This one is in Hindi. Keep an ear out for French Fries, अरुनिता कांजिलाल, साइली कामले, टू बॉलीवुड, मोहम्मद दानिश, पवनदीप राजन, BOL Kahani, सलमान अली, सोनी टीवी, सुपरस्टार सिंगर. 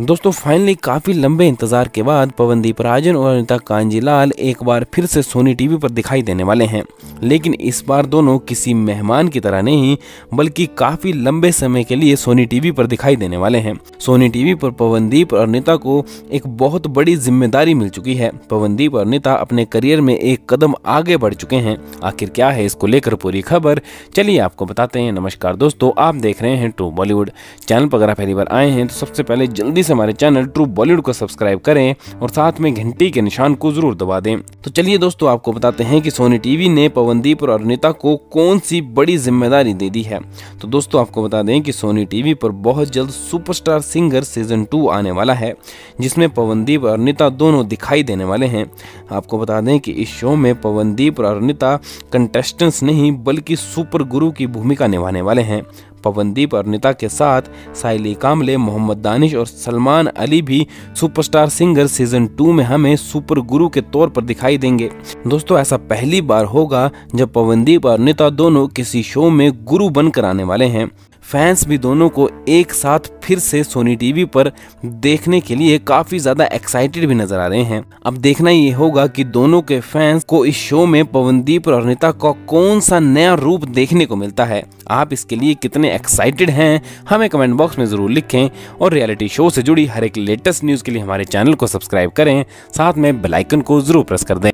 दोस्तों फाइनली काफी लंबे इंतजार के बाद पवनदीप राजन और अरुनिता कांजिलाल एक बार फिर से सोनी टीवी पर दिखाई देने वाले हैं, लेकिन इस बार दोनों किसी मेहमान की तरह नहीं बल्कि काफी लंबे समय के लिए सोनी टीवी पर दिखाई देने वाले हैं। सोनी टीवी पर पवनदीप और अरुनिता को एक बहुत बड़ी जिम्मेदारी मिल चुकी है। पवनदीप और अरुनिता अपने करियर में एक कदम आगे बढ़ चुके हैं। आखिर क्या है इसको लेकर पूरी खबर चलिए आपको बताते हैं। नमस्कार दोस्तों, आप देख रहे हैं टू बॉलीवुड। चैनल पर अगर पहली बार आए हैं तो सबसे पहले जल्दी से हमारे चैनल टू बॉलीवुड को सब्सक्राइब करें और साथ में घंटी के निशान को जरूर दबा दें। तो चलिए दोस्तों आपको बताते हैं कि सोनी टीवी ने पवनदीप और अरुनिता को कौन सी बड़ी जिम्मेदारी दे दी है। तो दोस्तों आपको बता दें कि सोनी टीवी पर बहुत जल्द सुपरस्टार सिंगर सीजन 2 आने वाला है, जिसमें पवनदीप और अरुनिता दोनों दिखाई देने वाले हैं। आपको बता दें कि इस शो में पवनदीप और अरुनिता कंटेस्टेंट्स नहीं बल्कि सुपर गुरु की भूमिका निभाने वाले हैं। पवनदीप और अरुनिता के साथ साइली कामले, मोहम्मद दानिश और सलमान अली भी सुपरस्टार सिंगर सीजन 2 में हमें सुपर गुरु के तौर पर दिखाई देंगे। दोस्तों ऐसा पहली बार होगा जब पवनदीप और अरुनिता दोनों किसी शो में गुरु बनकर आने वाले हैं। फैंस भी दोनों को एक साथ फिर से सोनी टीवी पर देखने के लिए काफी ज्यादा एक्साइटेड भी नजर आ रहे हैं। अब देखना ये होगा कि दोनों के फैंस को इस शो में पवनदीप और अरुनिता का कौन सा नया रूप देखने को मिलता है। आप इसके लिए कितने एक्साइटेड हैं हमें कमेंट बॉक्स में जरूर लिखें और रियलिटी शो से जुड़ी हर एक लेटेस्ट न्यूज के लिए हमारे चैनल को सब्सक्राइब करें, साथ में बेल आइकन को जरूर प्रेस कर दें।